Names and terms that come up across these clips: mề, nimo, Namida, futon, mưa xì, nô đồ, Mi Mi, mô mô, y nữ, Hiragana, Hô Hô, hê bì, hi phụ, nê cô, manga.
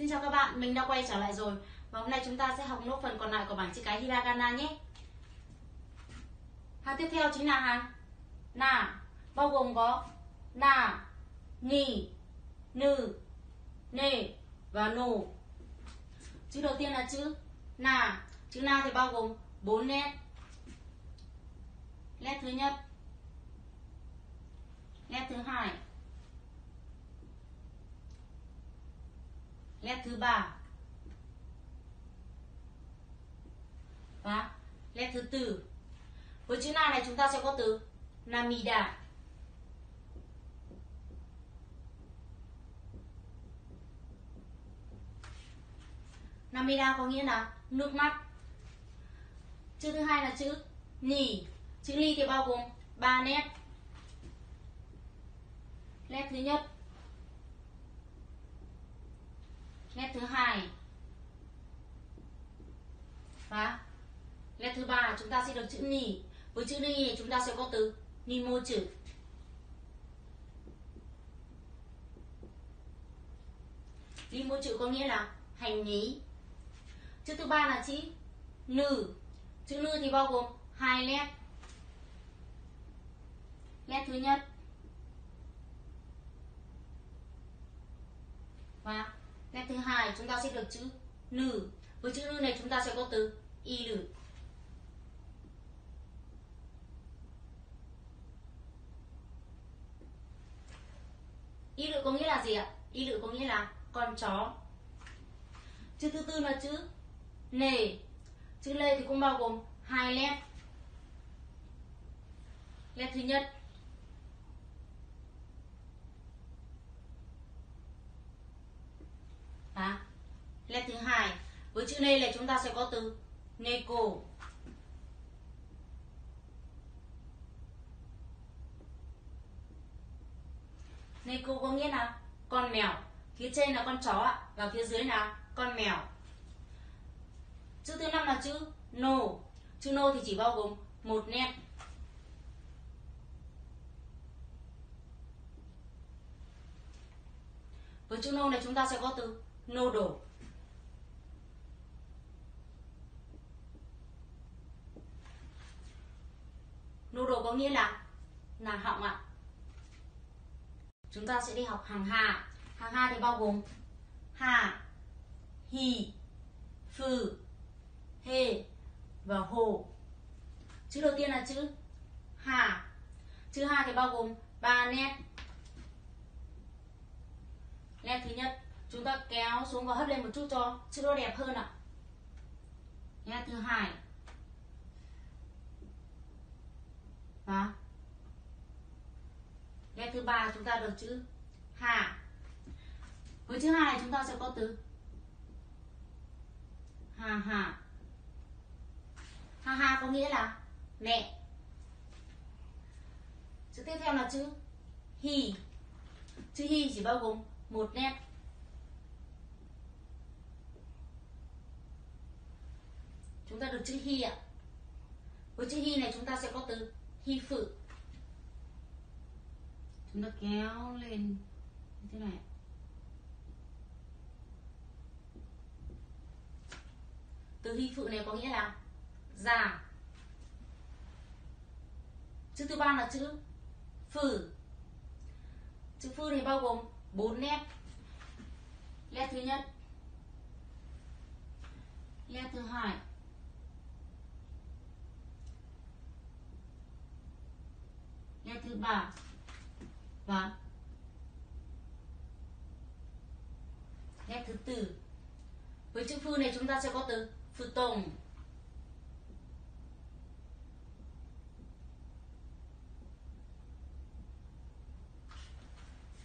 Xin chào các bạn, mình đã quay trở lại rồi. Và hôm nay chúng ta sẽ học nốt phần còn lại của bảng chữ cái Hiragana nhé. Hàng tiếp theo chính là hàng Na, bao gồm có Na, Ni, Nư, Nê và Nô. Chữ đầu tiên là chữ Na. Chữ Na thì bao gồm 4 nét. Nét thứ nhất, nét thứ hai, nét thứ ba và nét thứ tư. Với chữ Na này chúng ta sẽ có từ Namida. Namida có nghĩa là nước mắt. Chữ thứ hai là chữ Ni. Chữ Ni thì bao gồm 3 nét. Nét thứ nhất, nét thứ hai và nét thứ ba. Chúng ta sẽ được chữ Ni. Với chữ Ni thì chúng ta sẽ có từ nimo chữ. Nimo chữ có nghĩa là hành lý. Chữ thứ ba là chữ Nư. Chữ Nư thì bao gồm 2 nét. Nét thứ nhất và nét thứ hai. Chúng ta sẽ được chữ Nư. Với chữ Nư này chúng ta sẽ có từ y nữ. Y nữ có nghĩa là gì ạ? Y nữ có nghĩa là con chó. Chữ thứ tư là chữ Nê. Chữ Nê thì cũng bao gồm 2 nét. Nét thứ nhất và nét thứ hai. Với chữ Nê này chúng ta sẽ có từ nê cô. Nê cô có nghĩa là con mèo. Phía trên là con chó và phía dưới là con mèo. Chữ thứ năm là chữ nô. Chữ nô thì chỉ bao gồm 1 nét. Với chữ nô này chúng ta sẽ có từ nô đồ. Nô đồ có nghĩa là họng ạ. Chúng ta sẽ đi học hàng Ha. Hàng Ha thì bao gồm Ha, Hi, Phụ, Hê và Hô. Chữ đầu tiên là chữ Ha. Chữ Ha thì bao gồm 3 nét. Nét thứ nhất, chúng ta kéo xuống và hất lên một chút cho chữ nó đẹp hơn ạ. Nét thứ hai và nét thứ ba. Chúng ta được chữ Hà. Với chữ Hà này chúng ta sẽ có từ Hà Hà. Hà Hà có nghĩa là mẹ. Chữ tiếp theo là chữ Hi. Chữ Hi chỉ bao gồm 1 nét. Chúng ta được chữ Hi ạ. Với chữ Hi này chúng ta sẽ có từ hi phụ. Chúng ta kéo lên như thế này. Từ hi phụ này có nghĩa là già. Chữ thứ ba là chữ phử. Chữ phử này bao gồm 4 nét. Nét thứ nhất, nét thứ hai thứ ba và nét thứ tư. Với chữ phư này chúng ta sẽ có từ futon.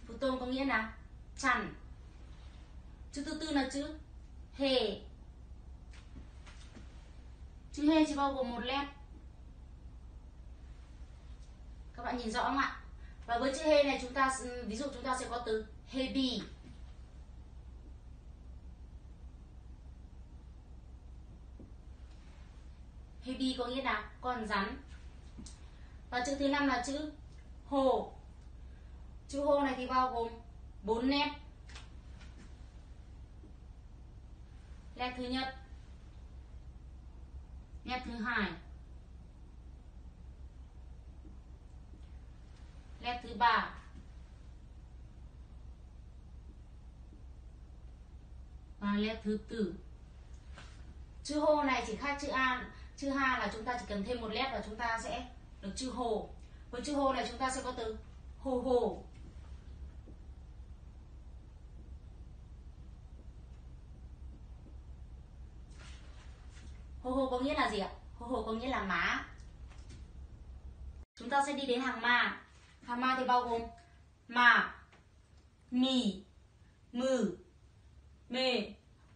Futon có nghĩa là chăn. Chữ thứ tư là chữ hê. Chữ hê chỉ bao gồm 1 nét. Các bạn nhìn rõ không ạ? Và với chữ hê này chúng ta, ví dụ chúng ta sẽ có từ hê bì. Hê bì có nghĩa là con rắn. Và chữ thứ năm là chữ hồ. Chữ hồ này thì bao gồm 4 nét. Nét thứ nhất, nét thứ hai, nét thứ ba, và nét thứ tư. Chữ hô này chỉ khác chữ a, chữ ha là chúng ta chỉ cần thêm một nét và chúng ta sẽ được chữ hô. Với chữ hô này chúng ta sẽ có từ hô hô, hô hô có nghĩa là gì ạ? Hô hô có nghĩa là má. Chúng ta sẽ đi đến hàng ma. Hàng ma thì bao gồm mà, mì, mừ, mề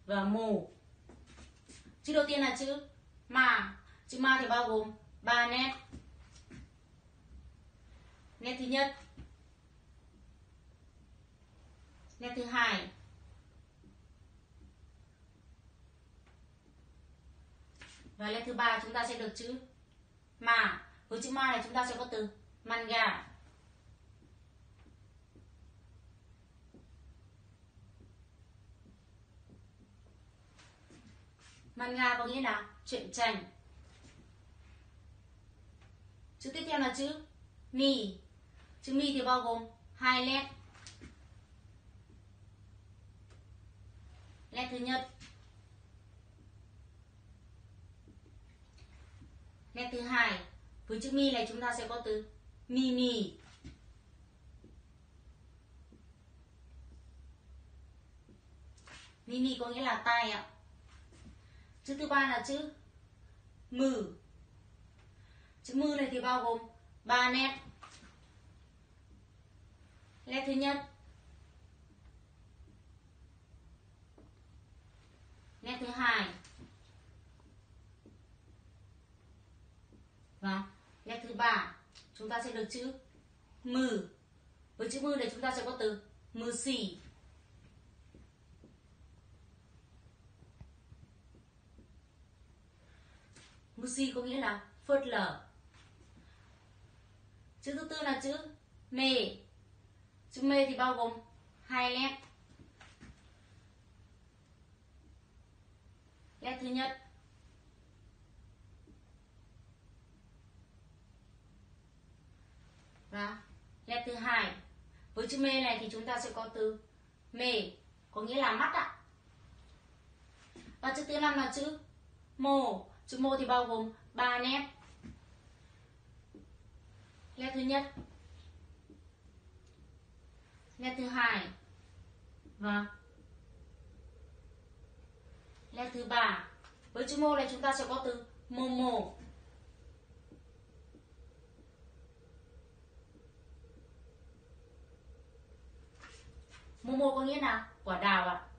và mồ. Chữ đầu tiên là chữ ma. Chữ ma thì bao gồm 3 nét. Nét thứ nhất, nét thứ hai, và nét thứ ba chúng ta sẽ được chữ ma. Với chữ ma này chúng ta sẽ có từ manga. Manga có nghĩa là truyện tranh. Chữ tiếp theo là chữ mi. Chữ mi thì bao gồm 2 nét. Nét thứ nhất, nét thứ hai. Với chữ mi này chúng ta sẽ có từ Mi Mi. Mi Mi có nghĩa là tay ạ. Chữ thứ ba là chữ mừ. Chữ mừ này thì bao gồm 3 nét. Nét thứ nhất, nét thứ hai và nét thứ ba. Chúng ta sẽ được chữ mừ. Với chữ mừ này chúng ta sẽ có từ mưa xì. Mưa xì có nghĩa là phớt lờ. Chữ thứ tư là chữ mề. Chữ mề thì bao gồm 2 nét. Nét thứ nhất, và nét thứ hai. Với chữ mê này thì chúng ta sẽ có từ mề, có nghĩa là mắt ạ. Và chữ thứ năm là chữ mô. Chữ mô thì bao gồm 3 nét. Nét thứ nhất, nét thứ hai và nét thứ ba. Với chữ mô này chúng ta sẽ có từ mô mô. Mô mô có nghĩa là quả đào ạ.